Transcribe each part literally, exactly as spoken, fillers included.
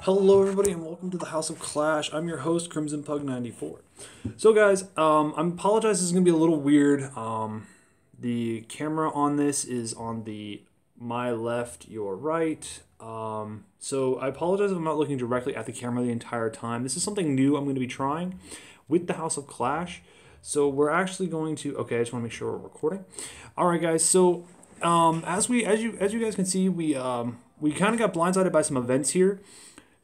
Hello everybody and welcome to the House of Clash. I'm your host, Crimson Pug ninety-four. So guys, um, I apologize, this is going to be a little weird. Um, the camera on this is on the my left, your right. Um, so I apologize if I'm not looking directly at the camera the entire time. This is something new I'm going to be trying with the House of Clash. So we're actually going to, okay, I just want to make sure we're recording. Alright guys, so um, as we, as you, as you guys can see, we, um, we kind of got blindsided by some events here.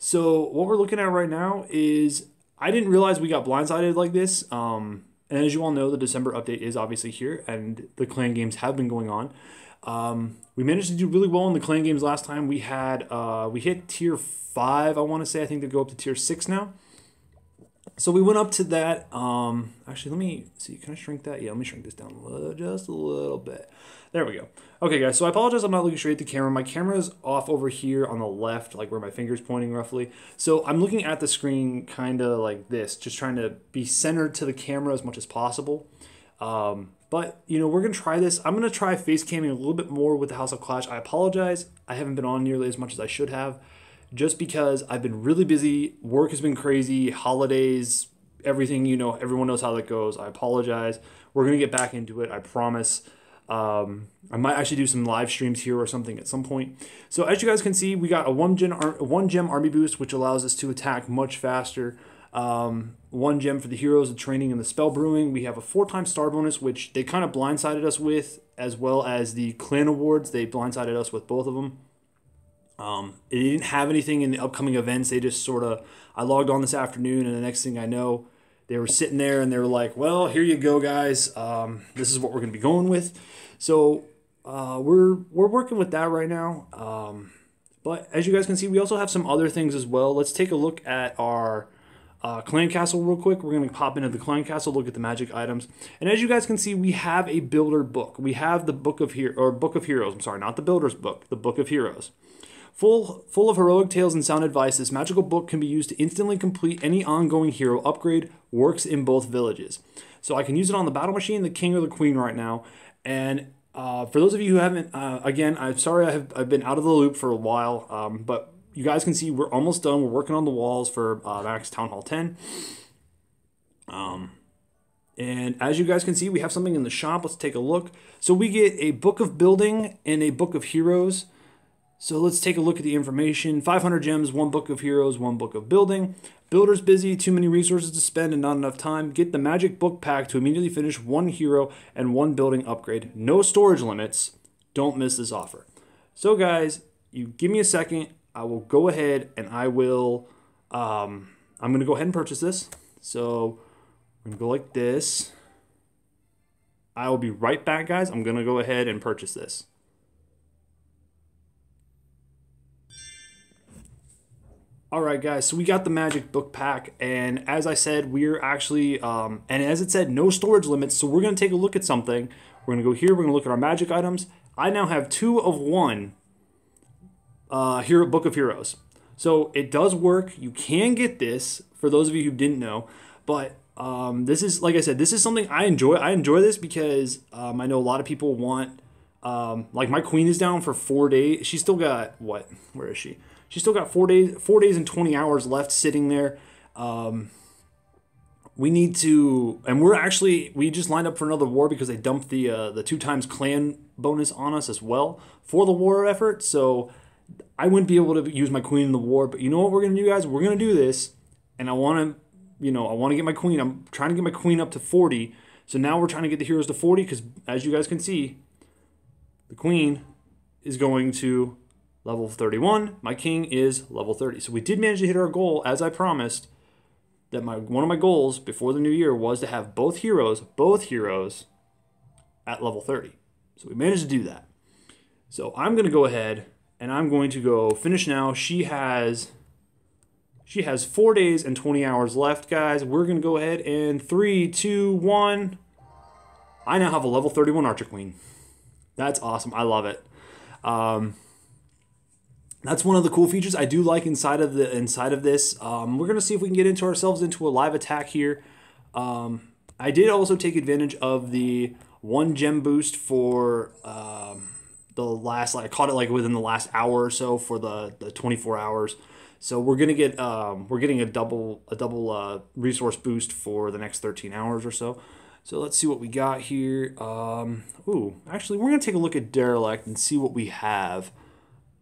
So what we're looking at right now is, I didn't realize we got blindsided like this. Um, and as you all know, the December update is obviously here and the clan games have been going on. Um, we managed to do really well in the clan games last time. We had, uh, we hit tier five, I want to say. I think they go up to tier six now. So we went up to that. Um, actually, let me see. Can I shrink that? Yeah, let me shrink this down a little, just a little bit. There we go. Okay, guys. So I apologize. I'm not looking straight at the camera. My camera is off over here on the left, like where my finger's pointing roughly. So I'm looking at the screen kind of like this, just trying to be centered to the camera as much as possible. Um, but, you know, we're going to try this. I'm going to try face camming a little bit more with the House of Clash. I apologize. I haven't been on nearly as much as I should have, just because I've been really busy, work has been crazy, holidays, everything, you know, everyone knows how that goes. I apologize. We're going to get back into it, I promise. Um, I might actually do some live streams here or something at some point. So as you guys can see, we got a one gem, one gem army boost, which allows us to attack much faster. Um, one gem for the heroes, the training, and the spell brewing. We have a four-time star bonus, which they kind of blindsided us with, as well as the clan awards. They blindsided us with both of them. Um, they didn't have anything in the upcoming events. They just sort of, I logged on this afternoon and the next thing I know, they were sitting there and they were like, well, here you go, guys. Um, this is what we're going to be going with. So uh, we're, we're working with that right now. Um, but as you guys can see, we also have some other things as well. Let's take a look at our uh, clan castle real quick. We're going to pop into the clan castle, look at the magic items. And as you guys can see, we have a builder book. We have the book of, Hero or book of heroes. I'm sorry, not the builder's book, the book of heroes. Full, full of heroic tales and sound advice, this magical book can be used to instantly complete any ongoing hero upgrade, works in both villages. So I can use it on the battle machine, the king, or the queen right now. And uh, for those of you who haven't, uh, again, I'm sorry I have, I've been out of the loop for a while, um, but you guys can see we're almost done. We're working on the walls for uh, Max Town Hall ten. Um... And as you guys can see, we have something in the shop. Let's take a look. So we get a book of building and a book of heroes. So let's take a look at the information. five hundred gems, one book of heroes, one book of building. Builder's busy, too many resources to spend and not enough time. Get the magic book pack to immediately finish one hero and one building upgrade. No storage limits. Don't miss this offer. So guys, you give me a second. I will go ahead and I will, um, I'm going to go ahead and purchase this. So I'm going to go like this. I will be right back, guys. I'm going to go ahead and purchase this. Alright guys, so we got the magic book pack, and as I said, we're actually, um, and as it said, no storage limits, so we're going to take a look at something. We're going to go here, we're going to look at our magic items. I now have two of one uh, hero, Book of Heroes. So it does work, you can get this, for those of you who didn't know, but um, this is, like I said, this is something I enjoy. I enjoy this because um, I know a lot of people want, um, like my queen is down for four days, she's still got, what, where is she? She's still got four days, four days and twenty hours left sitting there. Um, we need to, and we're actually, we just lined up for another war because they dumped the uh, the two times clan bonus on us as well for the war effort. So I wouldn't be able to use my queen in the war, but you know what we're gonna do, guys? We're gonna do this, and I want to, you know, I want to get my queen. I'm trying to get my queen up to forty. So now we're trying to get the heroes to forty because, as you guys can see, the queen is going to level thirty-one, my king is level thirty. So we did manage to hit our goal, as I promised, that my one of my goals before the new year was to have both heroes, both heroes at level thirty. So we managed to do that. So I'm going to go ahead and I'm going to go finish now. She has she has four days and twenty hours left, guys. We're going to go ahead and three, two, one. I now have a level thirty-one Archer Queen. That's awesome. I love it. Um... That's one of the cool features I do like inside of the inside of this. Um, we're gonna see if we can get into ourselves into a live attack here. Um, I did also take advantage of the one gem boost for um, the last, like, I caught it like within the last hour or so for the, the twenty-four hours. So we're gonna get um, we're getting a double a double uh, resource boost for the next thirteen hours or so. So let's see what we got here. Um, ooh, actually, we're gonna take a look at Derelict and see what we have.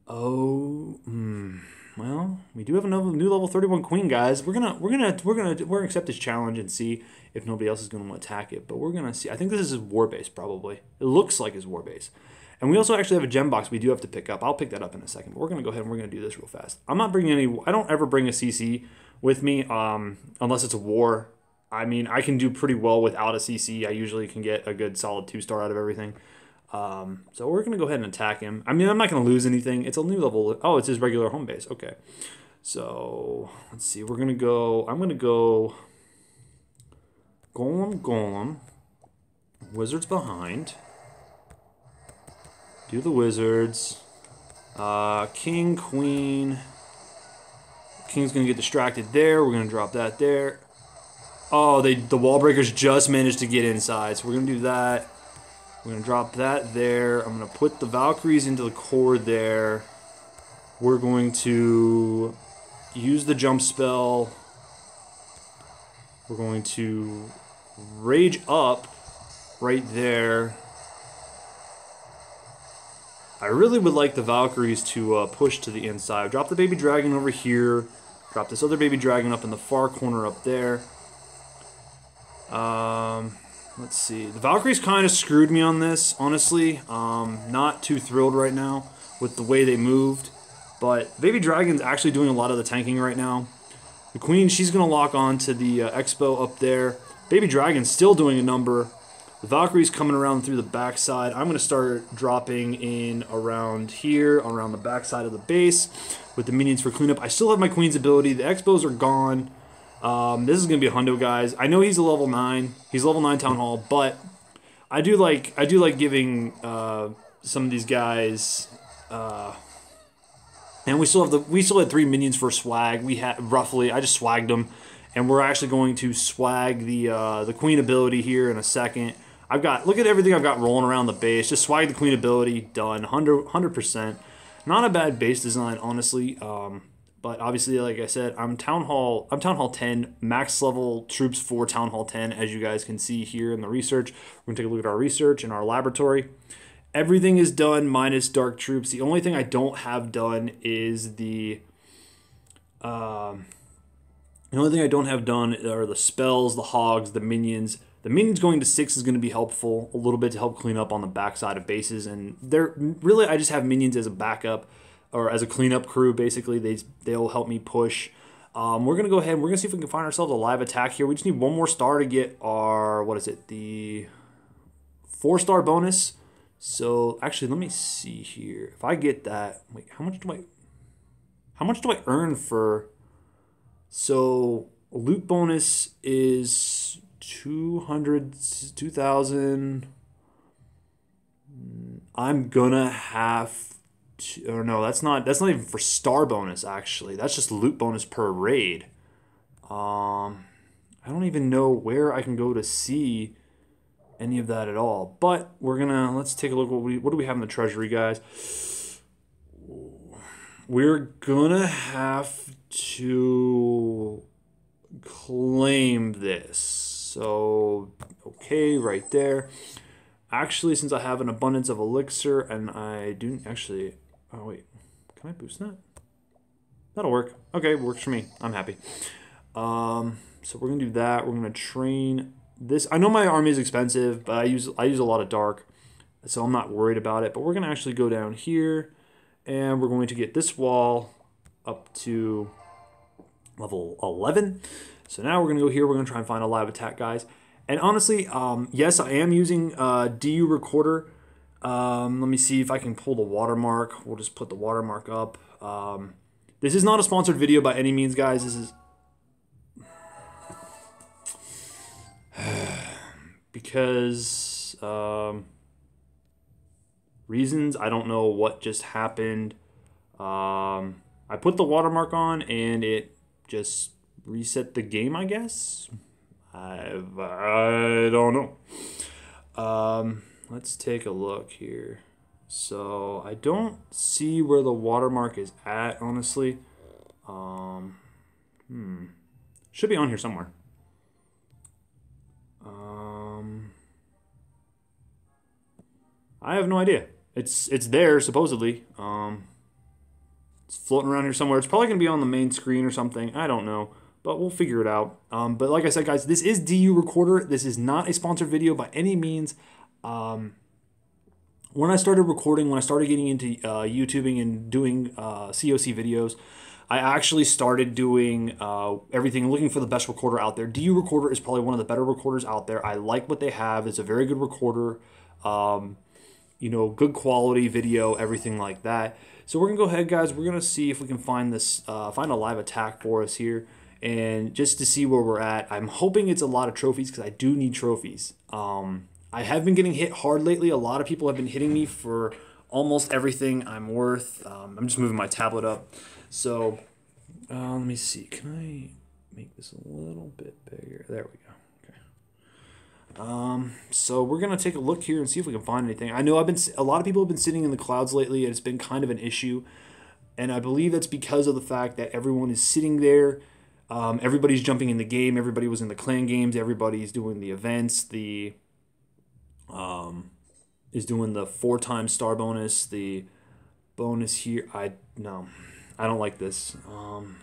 Oh, mm, well, we do have a new level thirty-one queen, guys. We're gonna we're gonna we're gonna we're gonna accept this challenge and see if nobody else is gonna attack it. But we're gonna see. I think this is his war base, probably. It looks like his war base. And we also actually have a gem box we do have to pick up. I'll pick that up in a second, but we're going to go ahead and we're going to do this real fast. I'm not bringing any... I don't ever bring a C C with me um, unless it's a war. I mean, I can do pretty well without a C C. I usually can get a good solid two-star out of everything. Um, so we're going to go ahead and attack him. I mean, I'm not going to lose anything. It's a new level... Oh, it's his regular home base. Okay. So, let's see. We're going to go... I'm going to go... Golem, Golem. Wizards behind. Do the wizards. Uh, king, queen. King's going to get distracted there. We're going to drop that there. Oh, they the wall breakers just managed to get inside. So we're going to do that. We're going to drop that there. I'm going to put the Valkyries into the core there. We're going to use the jump spell. We're going to rage up right there. I really would like the Valkyries to uh, push to the inside. Drop the baby dragon over here. Drop this other baby dragon up in the far corner up there. Um, let's see. The Valkyries kind of screwed me on this, honestly. Um, not too thrilled right now with the way they moved. But baby dragon's actually doing a lot of the tanking right now. The queen, she's going to lock on to the uh, expo up there. Baby dragon's still doing a number. The Valkyrie's coming around through the backside. I'm going to start dropping in around here, around the backside of the base with the minions for cleanup. I still have my queen's ability. The expos are gone. Um, this is going to be a hundo, guys. I know he's a level nine. He's level nine town hall, but I do like I do like giving uh, some of these guys. Uh, and we still have the we still had three minions for swag. We had roughly. I just swagged them, and we're actually going to swag the uh, the queen ability here in a second. I've got, look at everything I've got rolling around the base. Just swag the queen ability, done, one hundred percent. Not a bad base design, honestly. Um, but obviously, like I said, I'm Town Hall, I'm Town Hall ten, max level troops for Town Hall ten, as you guys can see here in the research. We're gonna take a look at our research in our laboratory. Everything is done, minus dark troops. The only thing I don't have done is the, um, the only thing I don't have done are the spells, the hogs, the minions. The minions going to six is going to be helpful a little bit to help clean up on the backside of bases, and they're really, I just have minions as a backup or as a cleanup crew. Basically, they they'll help me push. Um, we're gonna go ahead and we're gonna see if we can find ourselves a live attack here. We just need one more star to get our, what is it, the four star bonus. So actually, let me see here. If I get that, wait, how much do I how much do I earn for? So loot bonus is two hundred, two thousand. I'm gonna have to, or no, that's not that's not even for star bonus, actually. That's just loot bonus per raid. Um I don't even know where I can go to see any of that at all. But we're gonna let's take a look what we what do we have in the treasury, guys. We're gonna have to claim this. So, okay, right there. Actually, since I have an abundance of elixir and I do actually, oh wait, can I boost that? That'll work. Okay, works for me. I'm happy. Um, so we're gonna do that. We're gonna train this. I know my army is expensive, but I use I use a lot of dark, so I'm not worried about it. But we're gonna actually go down here, and we're going to get this wall up to level eleven. So now we're going to go here. We're going to try and find a live attack, guys. And honestly, um, yes, I am using uh, D U Recorder. Um, let me see if I can pull the watermark. We'll just put the watermark up. Um, this is not a sponsored video by any means, guys. This is... because... Um, reasons. I don't know what just happened. Um, I put the watermark on and it just... reset the game, I guess. I've, I don't know. Um, let's take a look here. So I don't see where the watermark is at, honestly. Um, hmm. Should be on here somewhere. Um, I have no idea. It's it's there, supposedly. Um, it's floating around here somewhere. It's probably going to be on the main screen or something. I don't know. But we'll figure it out. Um, but like I said, guys, this is D U Recorder. This is not a sponsored video by any means. Um, when I started recording, when I started getting into uh, YouTubing and doing uh, C O C videos, I actually started doing uh, everything, looking for the best recorder out there. D U Recorder is probably one of the better recorders out there. I like what they have. It's a very good recorder. Um, you know, good quality video, everything like that. So we're going to go ahead, guys. We're going to see if we can find this, uh, find a live attack for us here. And just to see where we're at, I'm hoping it's a lot of trophies because I do need trophies. Um, I have been getting hit hard lately. A lot of people have been hitting me for almost everything I'm worth. Um, I'm just moving my tablet up. So uh, let me see. Can I make this a little bit bigger? There we go. Okay. Um, so we're going to take a look here and see if we can find anything. I know I've been a lot of people have been sitting in the clouds lately, and it's been kind of an issue. And I believe that's because of the fact that everyone is sitting there. Um, everybody's jumping in the game. Everybody was in the clan games. Everybody's doing the events. The um, is doing the four times star bonus. The bonus here. I no, I don't like this. Um,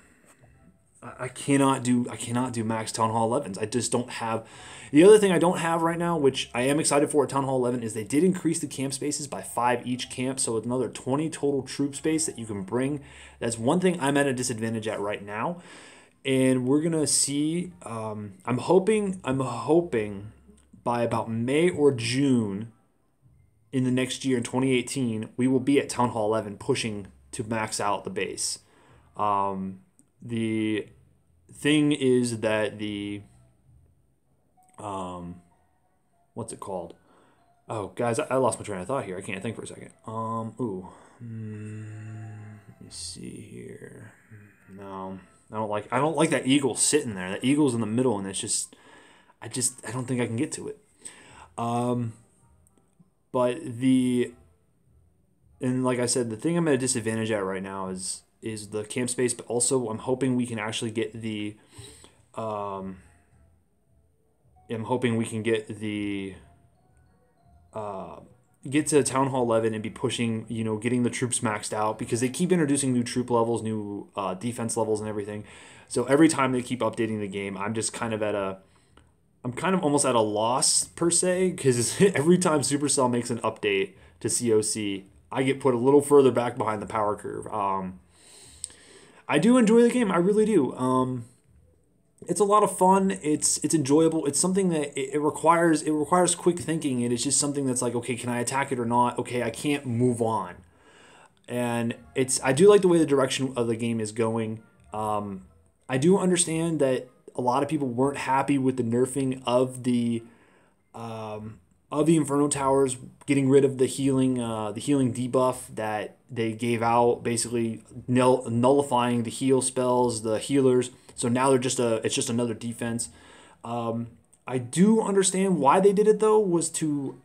I, I cannot do. I cannot do max Town Hall elevens. I just don't have. The other thing I don't have right now, which I am excited for at Town Hall eleven, is they did increase the camp spaces by five each camp, so it's another twenty total troop space that you can bring. That's one thing I'm at a disadvantage at right now. And we're gonna see. Um, I'm hoping. I'm hoping by about May or June in the next year, in twenty eighteen, we will be at Town Hall eleven, pushing to max out the base. Um, the thing is that the um, what's it called? Oh, guys, I lost my train of thought here. I can't think for a second. Um, ooh, mm, let me see here. No. I don't like I don't like that eagle sitting there. That eagle's in the middle, and it's just I just I don't think I can get to it. Um, but the and like I said, the thing I'm at a disadvantage at right now is is the camp space, but also I'm hoping we can actually get the um I'm hoping we can get the uh get to Town Hall eleven and be pushing, you know, getting the troops maxed out, because they keep introducing new troop levels, new uh, defense levels and everything. So every time they keep updating the game, I'm just kind of at a, I'm kind of almost at a loss per se, because every time Supercell makes an update to C O C, I get put a little further back behind the power curve. Um, I do enjoy the game. I really do. Um, It's a lot of fun. It's it's enjoyable. It's something that it, it requires it requires quick thinking, and it's just something that's like, okay, can I attack it or not? Okay, I can't move on. And it's I do like the way the direction of the game is going. Um, I do understand that a lot of people weren't happy with the nerfing of the um, of the Inferno Towers, getting rid of the healing uh, the healing debuff that they gave out, basically null nullifying the heal spells, the healers. So now they're just a, it's just another defense. Um, I do understand why they did it, though, was to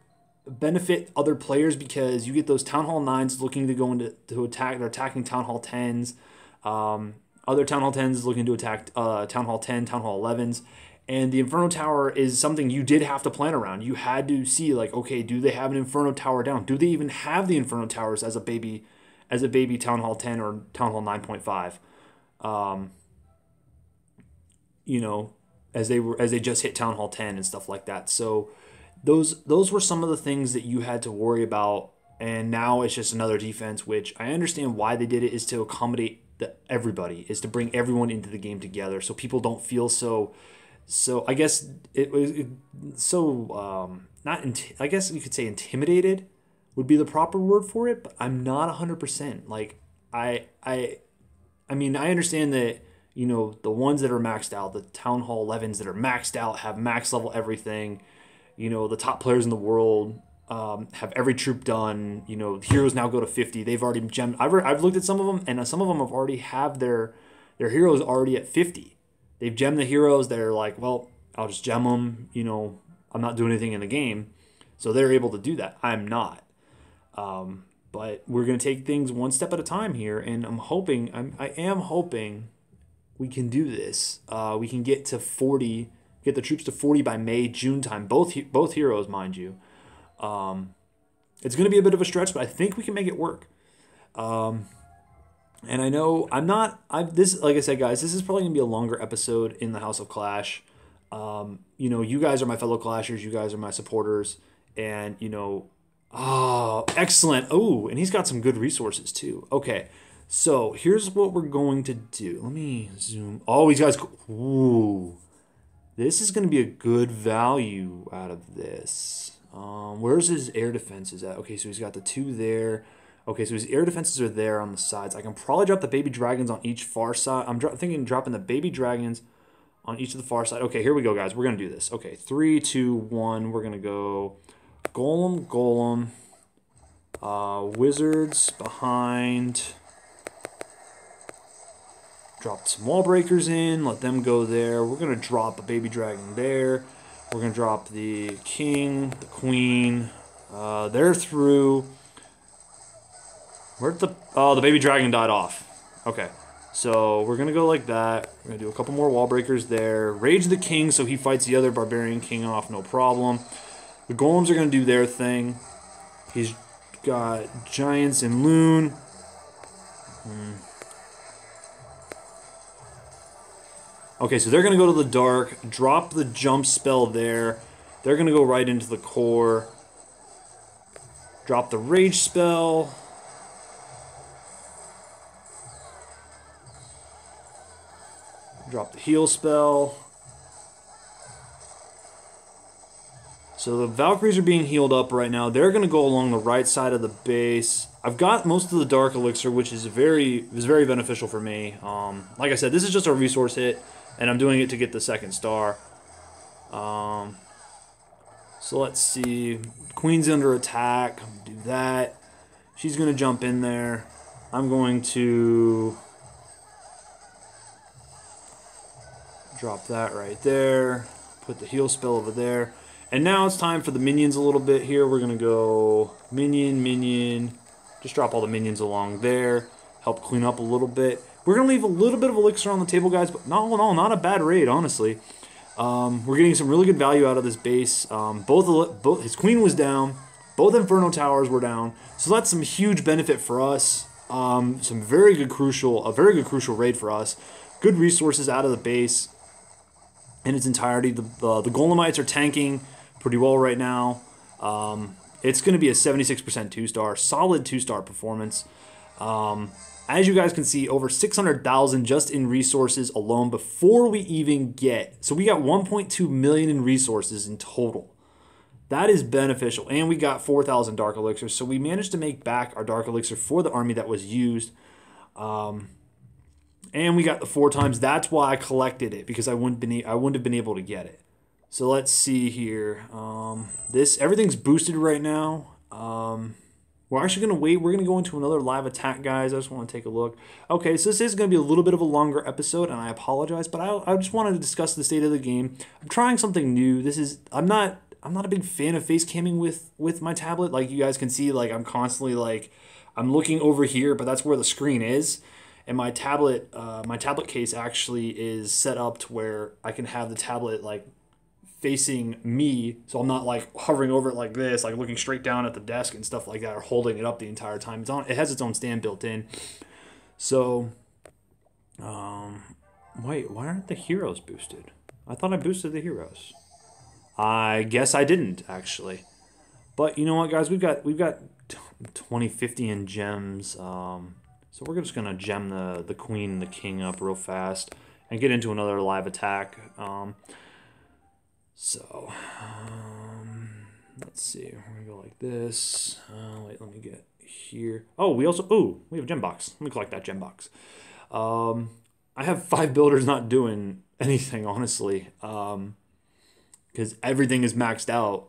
benefit other players, because you get those Town Hall nines looking to go into to attack. They're attacking Town Hall tens. Um, other Town Hall tens looking to attack uh, Town Hall ten, Town Hall elevens. And the Inferno Tower is something you did have to plan around. You had to see, like, okay, do they have an Inferno Tower down? Do they even have the Inferno Towers as a baby, as a baby Town Hall ten or Town Hall nine point five? Um... you know, as they were, as they just hit Town Hall ten and stuff like that. So those, those were some of the things that you had to worry about. And now it's just another defense, which I understand why they did it, is to accommodate the, everybody, is to bring everyone into the game together. So people don't feel so, so I guess it was so, um, not, I guess you could say intimidated would be the proper word for it, but I'm not a hundred percent. Like I, I, I mean, I understand that, you know, the ones that are maxed out, the Town Hall elevens that are maxed out, have max level everything. You know, the top players in the world um, have every troop done. You know, heroes now go to fifty. They've already gemmed. I've, I've looked at some of them, and some of them have already have their their heroes already at fifty. They've gemmed the heroes. They're like, well, I'll just gem them. You know, I'm not doing anything in the game. So they're able to do that. I'm not. Um, But we're going to take things one step at a time here, and I'm hoping, I'm, I am hoping we can do this. Uh, we can get to forty, get the troops to forty by May, June time, both, both heroes, mind you. Um, it's going to be a bit of a stretch, but I think we can make it work. Um, and I know I'm not, I've, this, like I said, guys, this is probably going to be a longer episode in the House of Clash. Um, you know, you guys are my fellow Clashers, you guys are my supporters, and, you know, oh, excellent. Oh, and he's got some good resources too. Okay, so here's what we're going to do. Let me zoom. Oh, he's got his, ooh, this is going to be a good value out of this. Um, where's his air defenses at? Okay, so he's got the two there. Okay, so his air defenses are there on the sides. I can probably drop the baby dragons on each far side. I'm dro thinking dropping the baby dragons on each of the far side. Okay, here we go, guys. We're going to do this. Okay, three, two, one. We're going to go Golem, Golem, uh, Wizards behind. Drop some wall breakers in. Let them go there. We're going to drop a baby dragon there. We're going to drop the King, the Queen. Uh, they're through. Where'd the... Oh, the baby dragon died off. Okay. So we're going to go like that. We're going to do a couple more wall breakers there. Rage the king so he fights the other barbarian king off, no problem. The golems are going to do their thing. He's got giants and loon. Hmm. Okay, so they're going to go to the dark. Drop the jump spell there. They're going to go right into the core. Drop the rage spell. Drop the heal spell. So the Valkyries are being healed up right now. They're going to go along the right side of the base. I've got most of the Dark Elixir, which is very is very beneficial for me. Um, like I said, this is just a resource hit, and I'm doing it to get the second star. Um, so let's see. Queen's under attack. Do that. She's going to jump in there. I'm going to... drop that right there. Put the heal spell over there. And now it's time for the minions a little bit here. We're going to go minion, minion. Just drop all the minions along there. Help clean up a little bit. We're going to leave a little bit of elixir on the table, guys. But all in all, not a bad raid, honestly. Um, we're getting some really good value out of this base. Um, both, both his queen was down. Both Inferno Towers were down. So that's some huge benefit for us. Um, some very good crucial, a very good crucial raid for us. Good resources out of the base. In its entirety, the, uh, the Golemites are tanking pretty well right now. Um, it's going to be a seventy-six percent two-star, solid two-star performance. Um, as you guys can see, over six hundred thousand just in resources alone before we even get. So we got one point two million in resources in total. That is beneficial. And we got four thousand Dark Elixir. So we managed to make back our Dark Elixir for the army that was used. Um... And we got the four times. That's why I collected it, because I wouldn't been I wouldn't have been able to get it. So let's see here. Um, this everything's boosted right now. Um, we're actually gonna wait. We're gonna go into another live attack, guys. I just want to take a look. Okay, so this is gonna be a little bit of a longer episode, and I apologize, but I I just wanted to discuss the state of the game. I'm trying something new. This is I'm not I'm not a big fan of face camming with with my tablet. Like you guys can see, like I'm constantly like I'm looking over here, but that's where the screen is. And my tablet, uh, my tablet case actually is set up to where I can have the tablet like facing me, so I'm not like hovering over it like this, like looking straight down at the desk and stuff like that, or holding it up the entire time. It's on. It has its own stand built in. So, um, wait, why aren't the heroes boosted? I thought I boosted the heroes. I guess I didn't actually. But you know what, guys, we've got we've got twenty fifty in gems. Um. So we're just going to gem the, the queen and the king up real fast and get into another live attack. Um, so um, let's see. We're going to go like this. Uh, wait, let me get here. Oh, we also... Ooh, we have a gem box. Let me collect that gem box. Um, I have five builders not doing anything, honestly, because um, everything is maxed out.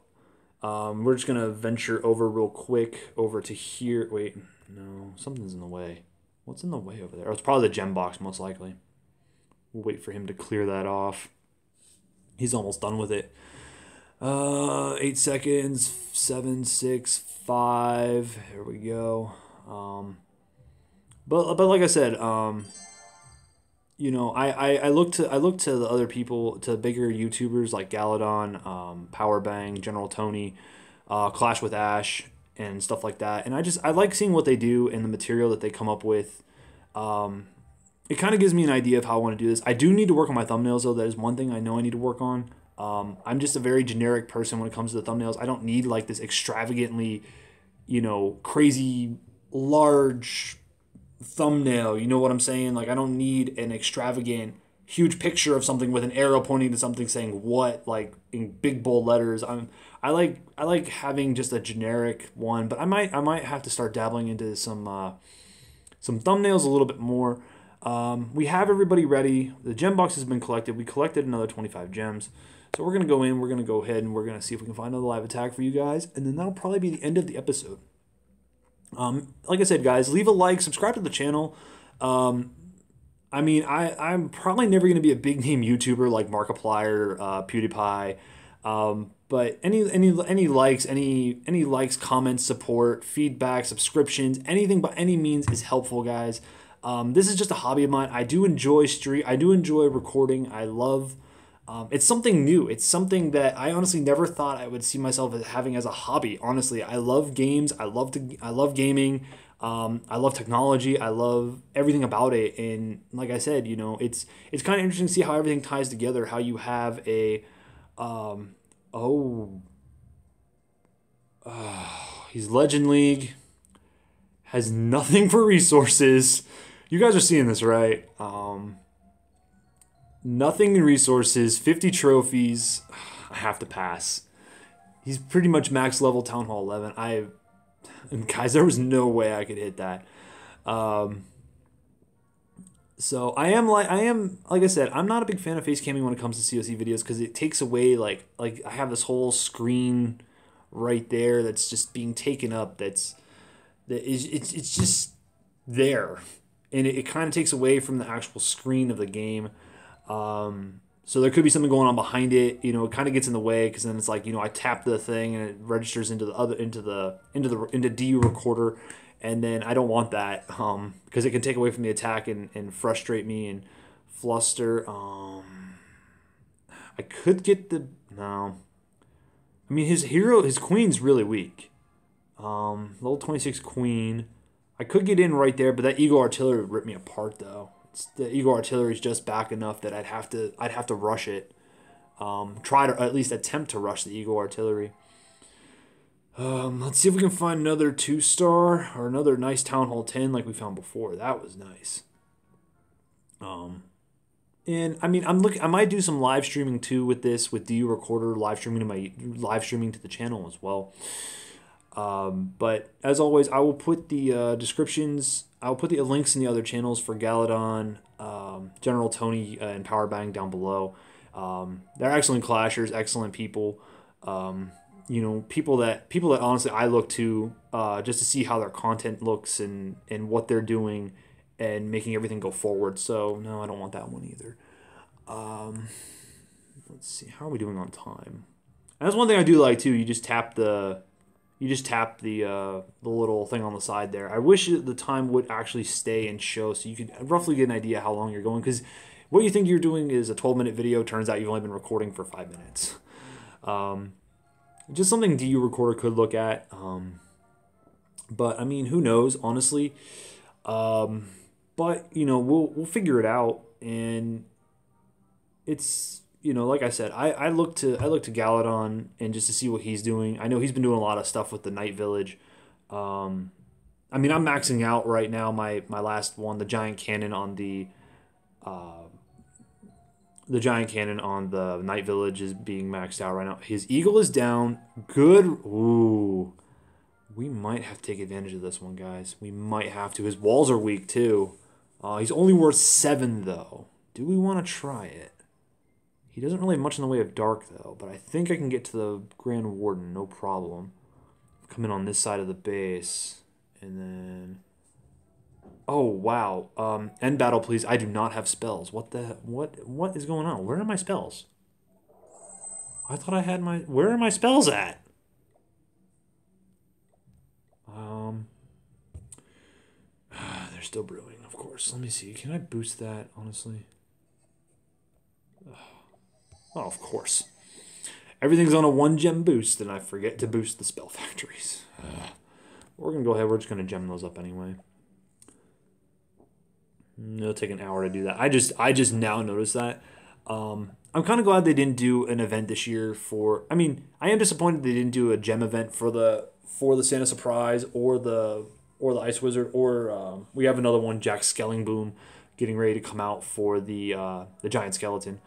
Um, we're just going to venture over real quick over to here. Wait, no. Something's in the way. What's in the way over there? Oh, it's probably the gem box, most likely. We'll wait for him to clear that off. He's almost done with it. Uh, eight seconds, seven, six, five. Here we go. Um, but but like I said, um, you know, I, I I look to I look to the other people, to bigger YouTubers like Galadon, um, Powerbang, General Tony, uh, Clash with Ash, and stuff like that. And I just I like seeing what they do and the material that they come up with. Um, it kind of gives me an idea of how I want to do this. I do need to work on my thumbnails though. That is one thing I know I need to work on. Um, I'm just a very generic person when it comes to the thumbnails. I don't need like this extravagantly, you know, crazy large thumbnail. You know what I'm saying? Like I don't need an extravagant huge picture of something with an arrow pointing to something saying what, like in big bold letters. I'm I like I like having just a generic one, but I might I might have to start dabbling into some uh, some thumbnails a little bit more. Um, we have everybody ready. The gem box has been collected. We collected another twenty-five gems. So we're going to go in, we're going to go ahead, and we're going to see if we can find another live attack for you guys. And then that'll probably be the end of the episode. Um, like I said, guys, leave a like, subscribe to the channel. Um, I mean, I, I'm probably never going to be a big-name YouTuber like Markiplier, uh, PewDiePie. Um, but any any any likes, any any likes, comments, support, feedback, subscriptions, anything by any means is helpful, guys. Um, this is just a hobby of mine. I do enjoy street. I do enjoy recording. I love. Um, it's something new. It's something that I honestly never thought I would see myself as having as a hobby. Honestly, I love games. I love to. I love gaming. Um, I love technology. I love everything about it. And like I said, you know, it's it's kind of interesting to see how everything ties together. How you have a, um, oh, uh, he's Legend League, has nothing for resources. You guys are seeing this, right? Um, nothing in resources, fifty trophies. I have to pass. He's pretty much max level Town Hall eleven. I, and guys, there was no way I could hit that. Um, so I am like I am like I said, I'm not a big fan of face camming when it comes to C O C videos because it takes away like like I have this whole screen right there that's just being taken up. That's that is it's it's just there. And it, it kind of takes away from the actual screen of the game. Um, so there could be something going on behind it. You know, it kind of gets in the way because then it's like, you know, I tap the thing and it registers into the other, into the, into the, into D U Recorder. And then I don't want that um, because it can take away from the attack and, and frustrate me and fluster. Um, I could get the, no. I mean, his hero, his queen's really weak. Um, level twenty-six queen. I could get in right there, but that Eagle Artillery would rip me apart, though. It's, the Eagle Artillery is just back enough that I'd have to I'd have to rush it. Um, try to at least attempt to rush the Eagle Artillery. Um, let's see if we can find another two-star or another nice Town Hall ten like we found before. That was nice. Um, and I mean, I'm looking. I might do some live streaming too with this, with D U Recorder live streaming to my live streaming to the channel as well. Um, but as always, I will put the uh, descriptions, I'll put the links in the other channels for Galadon, um, General Tony, uh, and Powerbang down below. Um, they're excellent clashers, excellent people, um, you know, people that people that honestly I look to uh, just to see how their content looks and, and what they're doing and making everything go forward. So, no, I don't want that one either. Um, let's see, how are we doing on time? And that's one thing I do like, too. You just tap the... You just tap the uh, the little thing on the side there. I wish the time would actually stay and show so you could roughly get an idea how long you're going, because what you think you're doing is a twelve minute video. Turns out you've only been recording for five minutes. Um, just something D U Recorder could look at. Um, but, I mean, who knows, honestly. Um, but, you know, we'll, we'll figure it out. And it's... You know, like I said, I, I look to I look to Galadon and just to see what he's doing. I know he's been doing a lot of stuff with the Night Village. Um, I mean, I'm maxing out right now my my last one, the giant cannon on the uh, the giant cannon on the Night Village is being maxed out right now. His eagle is down. Good. Ooh, we might have to take advantage of this one, guys. We might have to. His walls are weak too. Uh, he's only worth seven though. Do we want to try it? He doesn't really have much in the way of dark, though, but I think I can get to the Grand Warden, no problem. Come in on this side of the base, and then... Oh, wow. Um, end battle, please. I do not have spells. What the... What? What is going on? Where are my spells? I thought I had my... Where are my spells at? Um, ah, they're still brewing, of course. Let me see. Can I boost that, honestly? Oh, oh of course. Everything's on a one-gem boost, and I forget to boost the spell factories. Uh, we're going to go ahead. We're just going to gem those up anyway. It'll take an hour to do that. I just I just now noticed that. Um, I'm kind of glad they didn't do an event this year for... I mean, I am disappointed they didn't do a gem event for the for the Santa Surprise or the or the Ice Wizard. Or um, we have another one, Jack Skellingboom, getting ready to come out for the uh, the Giant Skeleton.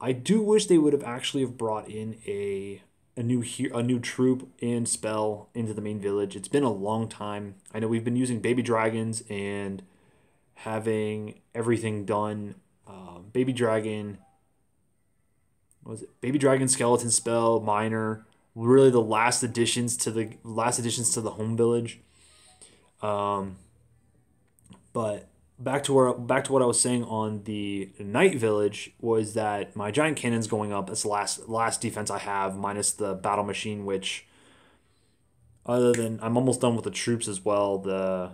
I do wish they would have actually have brought in a a new he a new troop and spell into the main village. It's been a long time. I know we've been using baby dragons and having everything done. Uh, baby dragon, what was it? Baby dragon, skeleton spell, minor. Really, the last additions to the last additions to the home village. Um, but. Back to where back to what I was saying on the night village was that my giant cannon's going up. That's the last last defense I have, minus the battle machine, which other than I'm almost done with the troops as well. The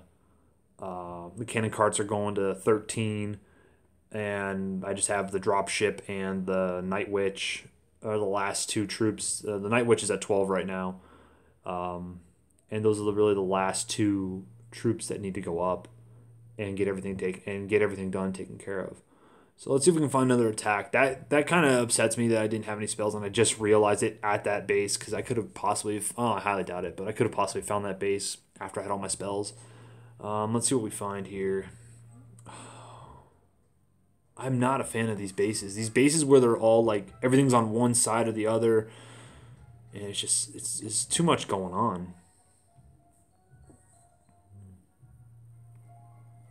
uh, the cannon carts are going to thirteen, and I just have the drop ship and the night witch are the last two troops. Uh, the night witch is at twelve right now, um, and those are the, really the last two troops that need to go up and get everything take and get everything done, taken care of. So let's see if we can find another attack. That that kind of upsets me that I didn't have any spells, and I just realized it at that base because I could have possibly, oh, I highly doubt it, but I could have possibly found that base after I had all my spells. Um, let's see what we find here. I'm not a fan of these bases. These bases where they're all like everything's on one side or the other, and it's just it's it's too much going on.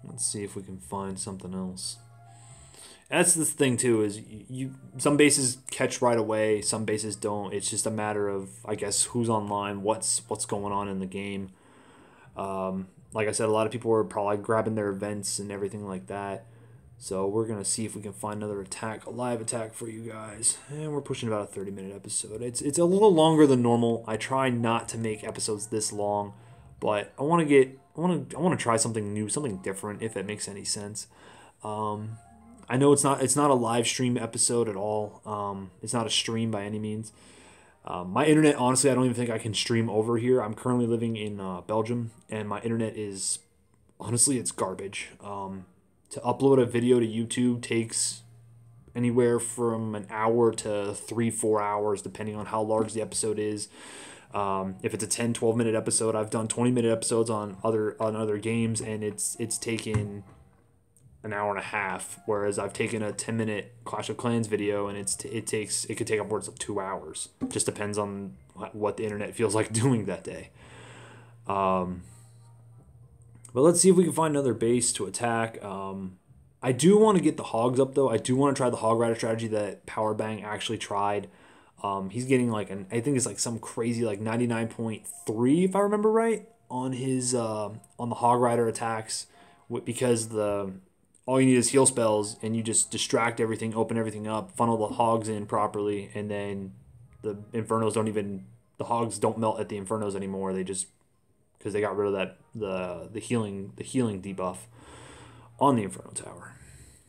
Let's see if we can find something else. That's the thing too, is you, you some bases catch right away, some bases don't. It's just a matter of, I guess, who's online, what's what's going on in the game. Um, like I said, a lot of people are probably grabbing their events and everything like that. So we're gonna see if we can find another attack, a live attack for you guys. And we're pushing about a thirty minute episode. It's it's a little longer than normal. I try not to make episodes this long, but I want to get. I want to I want to try something new, something different, if it makes any sense. Um, I know it's not it's not a live stream episode at all. Um, it's not a stream by any means. Um, my internet, honestly, I don't even think I can stream over here. I'm currently living in uh, Belgium, and my internet is, honestly, it's garbage. Um, to upload a video to YouTube takes anywhere from an hour to three, four hours, depending on how large the episode is. Um, if it's a ten, twelve minute episode, I've done twenty minute episodes on other on other games, and it's it's taken an hour and a half. Whereas I've taken a ten minute Clash of Clans video, and it's t it takes it could take upwards of two hours. Just depends on what the internet feels like doing that day. Um, but let's see if we can find another base to attack. Um, I do want to get the hogs up though. I do want to try the hog rider strategy that Powerbang actually tried. Um, he's getting like an, I think it's like some crazy like ninety-nine point three if I remember right on his uh, on the hog rider attacks, because the all you need is heal spells and you just distract everything, open everything up, funnel the hogs in properly, and then the infernos don't even the hogs don't melt at the infernos anymore. They just because they got rid of that the the healing the healing debuff on the inferno tower.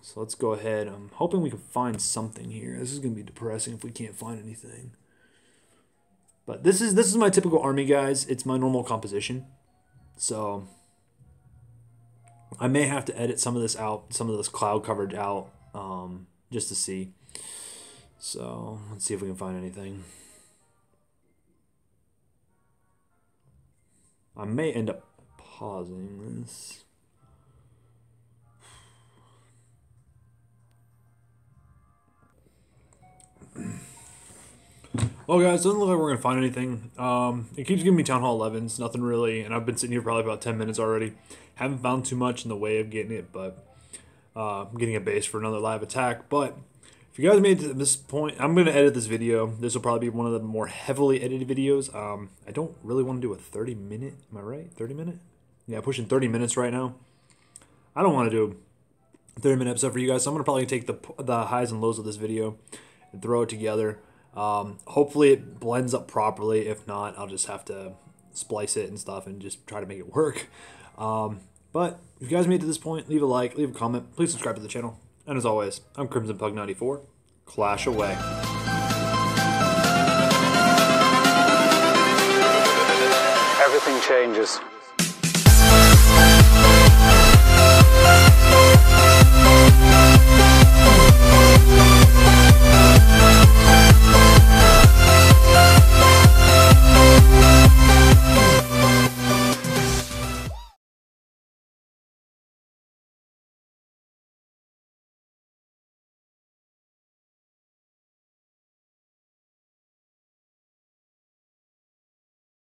So let's go ahead. I'm hoping we can find something here. This is going to be depressing if we can't find anything. But this is this is my typical army, guys. It's my normal composition. So I may have to edit some of this out, some of this cloud coverage out, um, just to see. So let's see if we can find anything. I may end up pausing this. Well, guys, doesn't look like we're gonna find anything. Um, it keeps giving me Town Hall elevens, nothing really, and I've been sitting here probably about ten minutes already. Haven't found too much in the way of getting it, but uh, I'm getting a base for another live attack. But if you guys made it to this point, I'm gonna edit this video. This will probably be one of the more heavily edited videos. Um, I don't really want to do a thirty minute. Am I right? thirty minute? Yeah, pushing thirty minutes right now. I don't want to do a thirty minute episode for you guys, so I'm gonna probably take the the highs and lows of this video and throw it together. Um, hopefully it blends up properly. If not, I'll just have to splice it and stuff and just try to make it work. Um, but if you guys made it to this point, leave a like, leave a comment, please subscribe to the channel. And as always, I'm Crimson Pug ninety-four. Clash away. Everything changes.